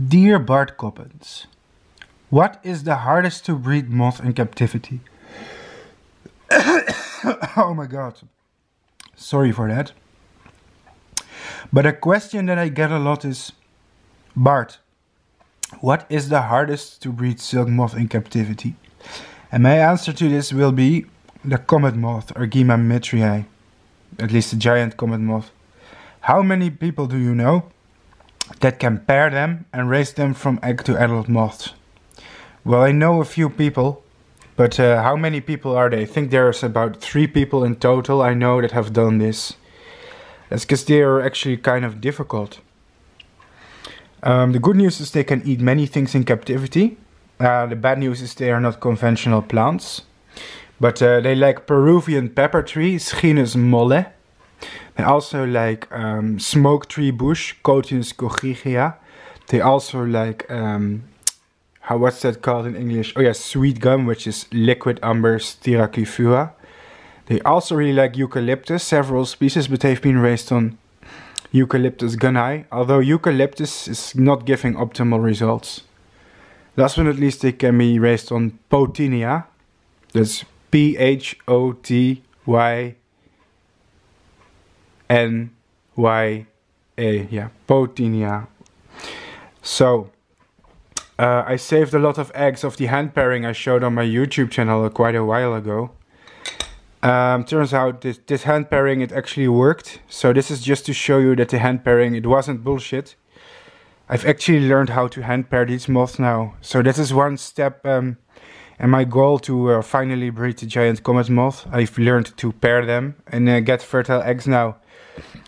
Dear Bart Coppens, what is the hardest to breed moth in captivity? Oh my god. Sorry for that. But a question that I get a lot is, Bart, what is the hardest to breed silk moth in captivity? And my answer to this will be the comet moth, Argema mittrei, at least the giant comet moth. How many people do you know that can pair them and raise them from egg to adult moths? Well, I know a few people, but how many people are they? I think there's about 3 people in total I know that have done this. That's because they are actually kind of difficult. The good news is they can eat many things in captivity. The bad news is they are not conventional plants. But they like Peruvian pepper tree, Schinus molle. They also like smoke tree bush, Cotinus coggygria. They also like, what's that called in English? Oh yeah, sweet gum, which is Liquidambar styraciflua. They also really like eucalyptus, several species, but they've been raised on Eucalyptus gunai, although eucalyptus is not giving optimal results. Last but not least, they can be raised on Photinia. That's P-H-O-T-Y-N-Y-A, yeah, Photinia. So, I saved a lot of eggs of the hand pairing I showed on my YouTube channel quite a while ago. Turns out this hand pairing, it actually worked. So this is just to show you that the hand pairing, it wasn't bullshit. I've actually learned how to hand pair these moths now. So this is one step and my goal to finally breed the giant comet moth. I've learned to pair them and get fertile eggs now.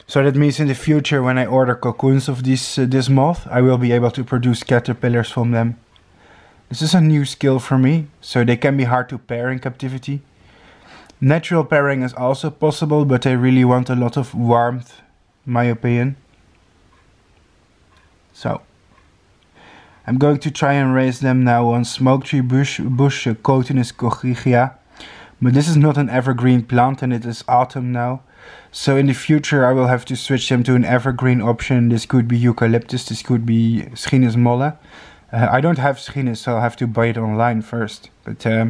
So that means in the future when I order cocoons of this moth, I will be able to produce caterpillars from them. This is a new skill for me, so they can be hard to pair in captivity. Natural pairing is also possible, but I really want a lot of warmth, in my opinion. So, I'm going to try and raise them now on smoke tree bush Cotinus coggygria. But this is not an evergreen plant and it is autumn now. So in the future I will have to switch them to an evergreen option. This could be eucalyptus, this could be Schinus molle. I don't have Schinus, so I'll have to buy it online first. But yeah,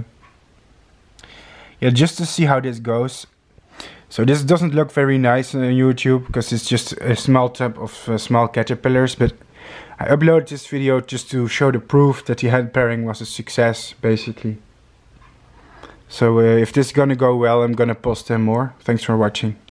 just to see how this goes. So this doesn't look very nice on YouTube because it's just a small tub of small caterpillars, but I uploaded this video just to show the proof that the hand pairing was a success, basically. So if this is gonna go well, I'm gonna post them more. Thanks for watching.